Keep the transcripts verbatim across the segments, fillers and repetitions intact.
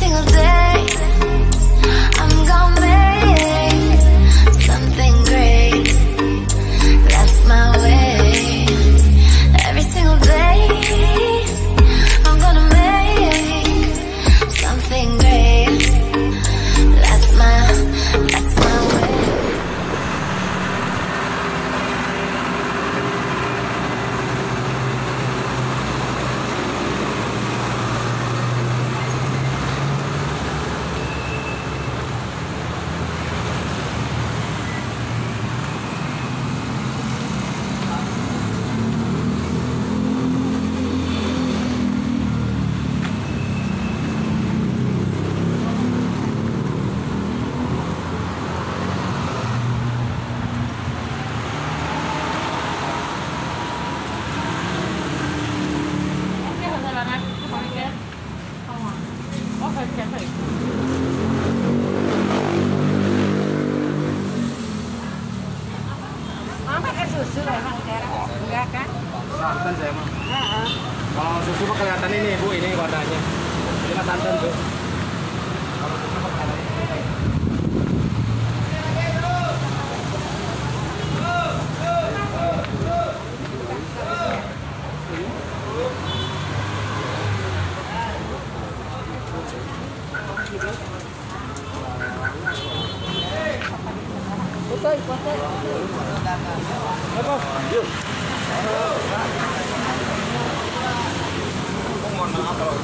single day I'm gonna make something great. That's my way. Every single day I'm gonna make something great. That's my, that's my way. Santan saya mah. Uh-uh. Kalau susu kelihatan ini Bu, ini warnanya. Ini kan santan Bu. Kalau susu kelihatan Kotai, kotai. Apa? Yuk. Mohon maaf kalau.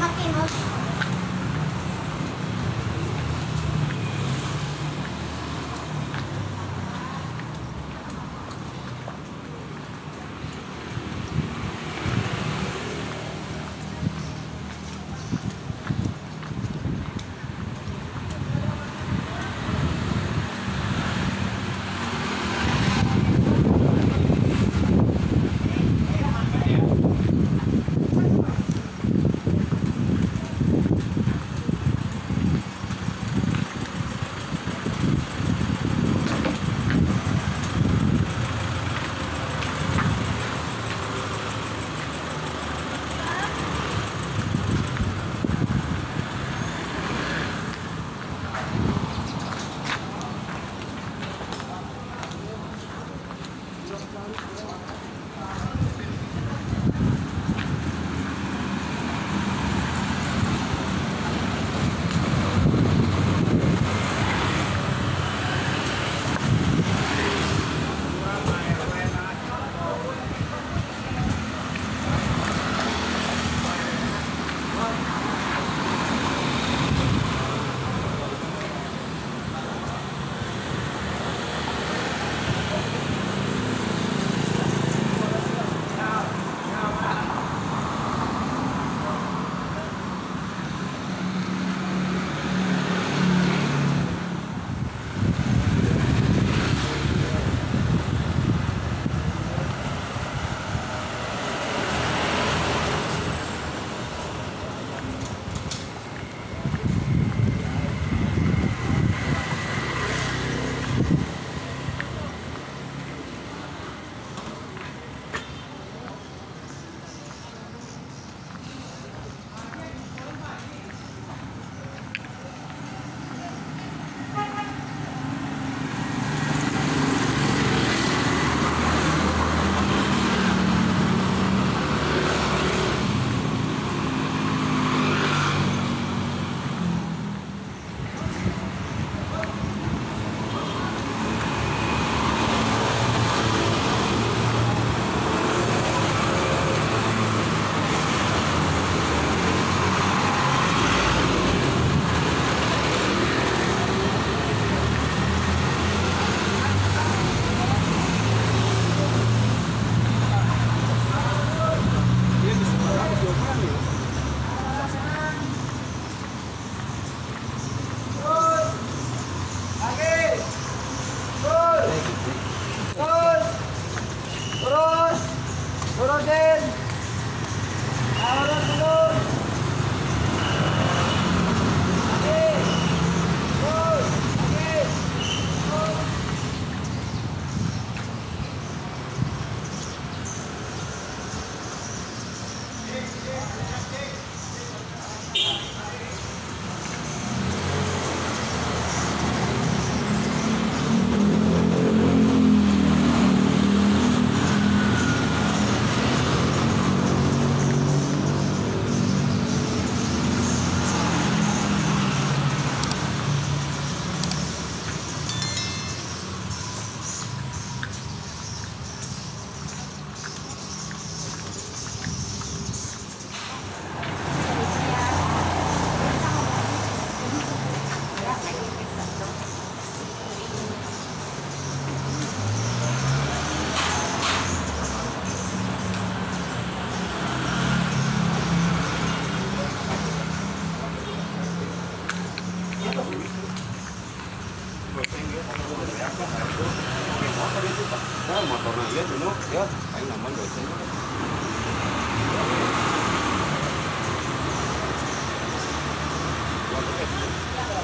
not the emotional.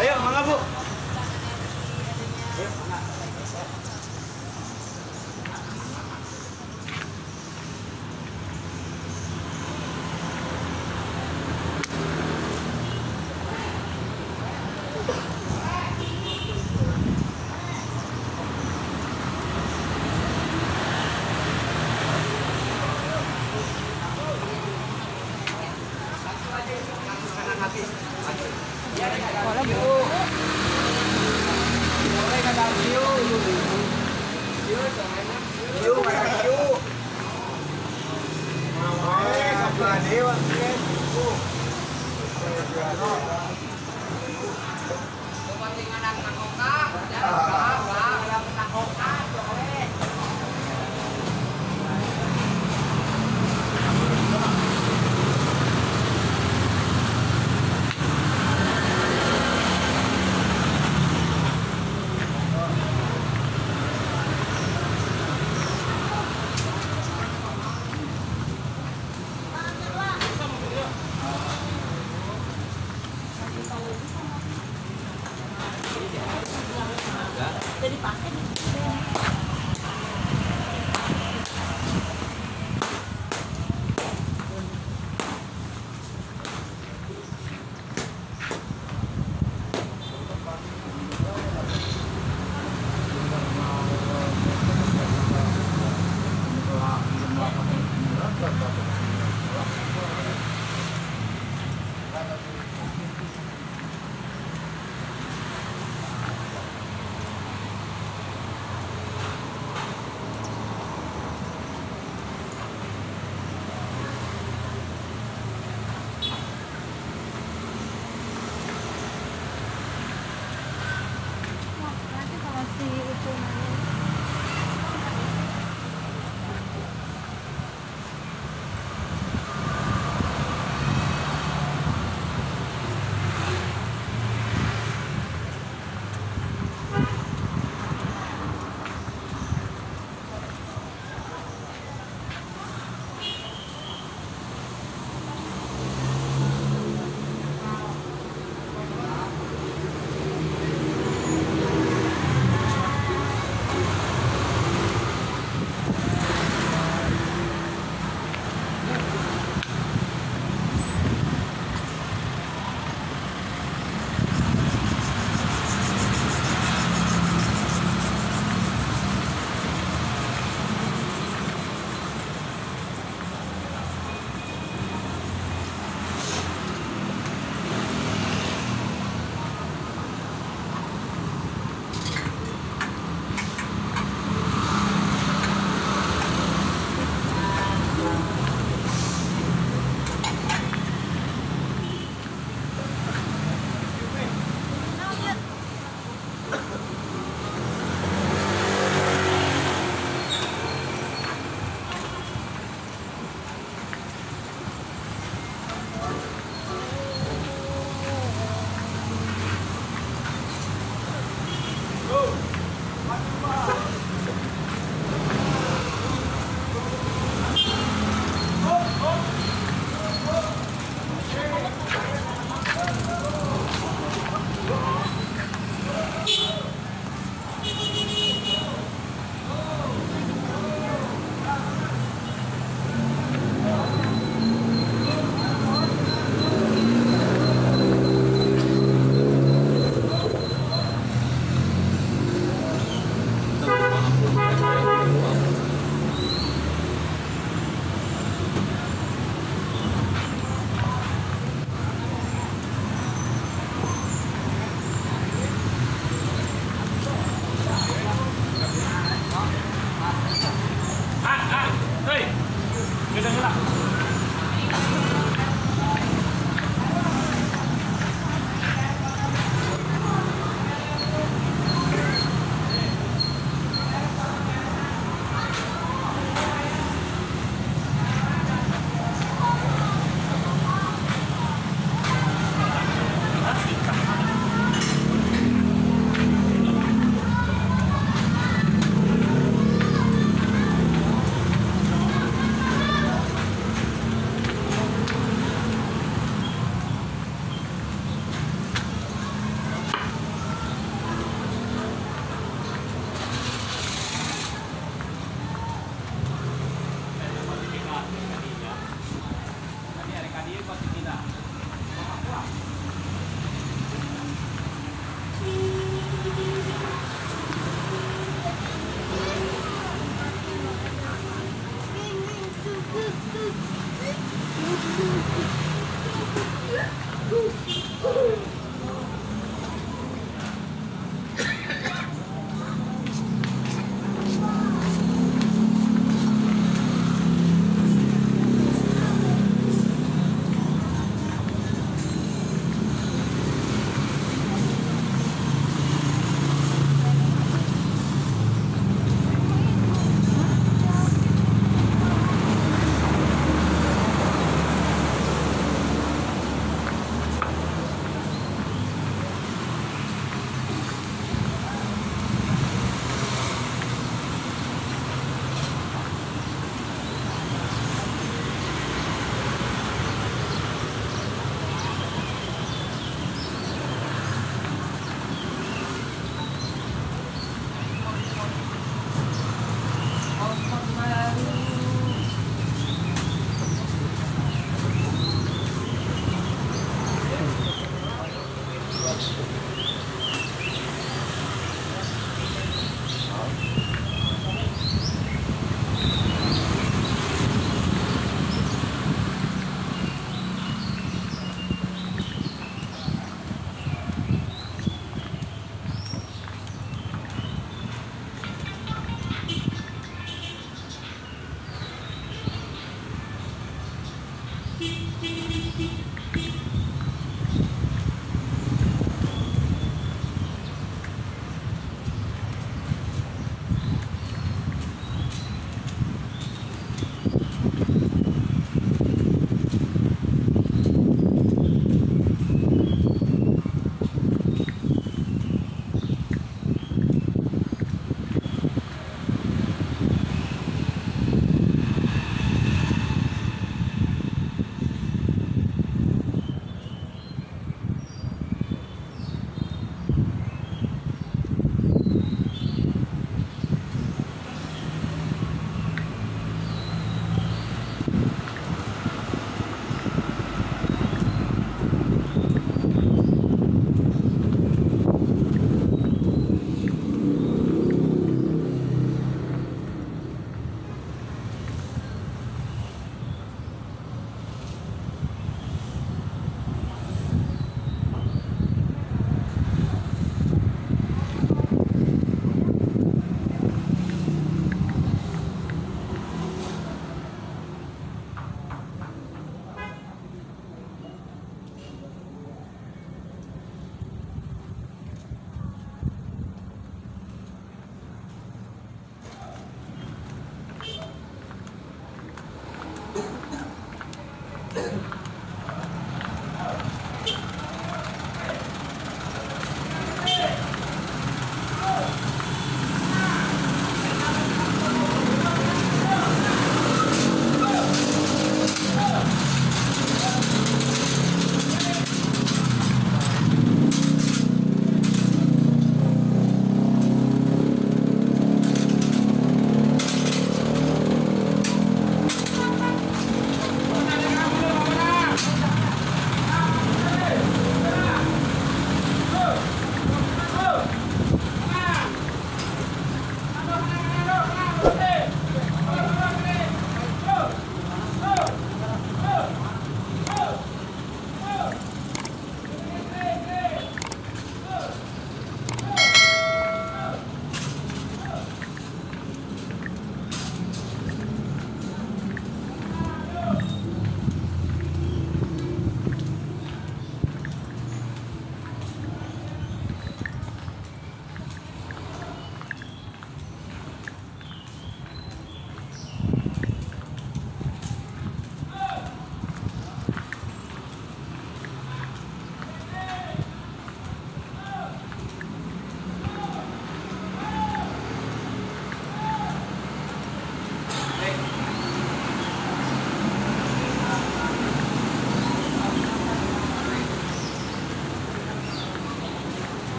Ayo, mangga Bu. Dewa, Dewa, Dewa. That.